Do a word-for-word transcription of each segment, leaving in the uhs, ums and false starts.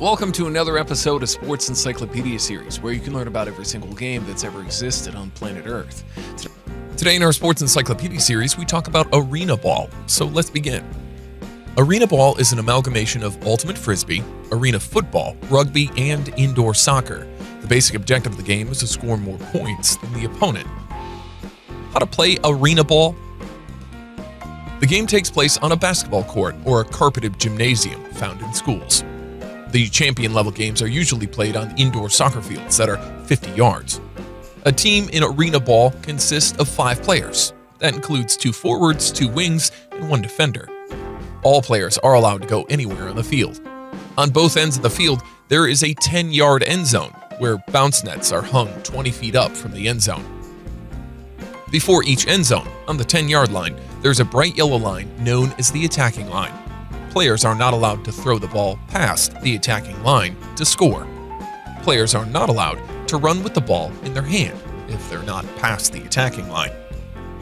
Welcome to another episode of Sports Encyclopedia Series, where you can learn about every single game that's ever existed on planet Earth. Today in our Sports Encyclopedia Series, we talk about Arena Ball, so let's begin. Arena Ball is an amalgamation of Ultimate Frisbee, Arena Football, Rugby, and Indoor Soccer. The basic objective of the game is to score more points than the opponent. How to play Arena Ball? The game takes place on a basketball court or a carpeted gymnasium found in schools. The champion-level games are usually played on indoor soccer fields that are fifty yards. A team in Arena Ball consists of five players. That includes two forwards, two wings, and one defender. All players are allowed to go anywhere on the field. On both ends of the field, there is a ten-yard end zone, where bounce nets are hung twenty feet up from the end zone. Before each end zone, on the ten-yard line, there's a bright yellow line known as the attacking line. Players are not allowed to throw the ball past the attacking line to score. Players are not allowed to run with the ball in their hand if they're not past the attacking line.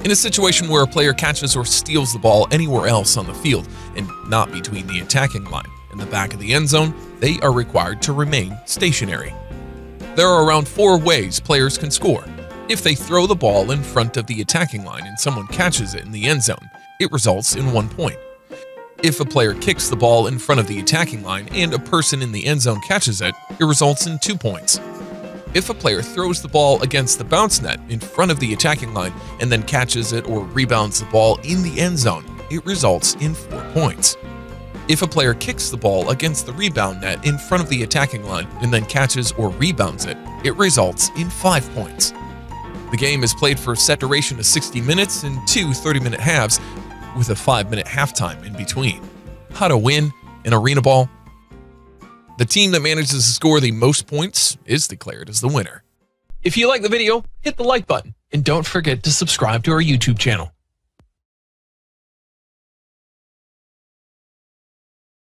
In a situation where a player catches or steals the ball anywhere else on the field and not between the attacking line and the back of the end zone, they are required to remain stationary. There are around four ways players can score. If they throw the ball in front of the attacking line and someone catches it in the end zone, it results in one point. If a player kicks the ball in front of the attacking line and a person in the end zone catches it, it results in two points. If a player throws the ball against the bounce net in front of the attacking line and then catches it or rebounds the ball in the end zone, it results in four points. If a player kicks the ball against the rebound net in front of the attacking line and then catches or rebounds it, it results in five points. The game is played for a set duration of sixty minutes and two thirty-minute halves, with a five-minute halftime in between. How to win an Arena Ball? The team that manages to score the most points is declared as the winner. If you like the video, hit the like button, and don't forget to subscribe to our YouTube channel.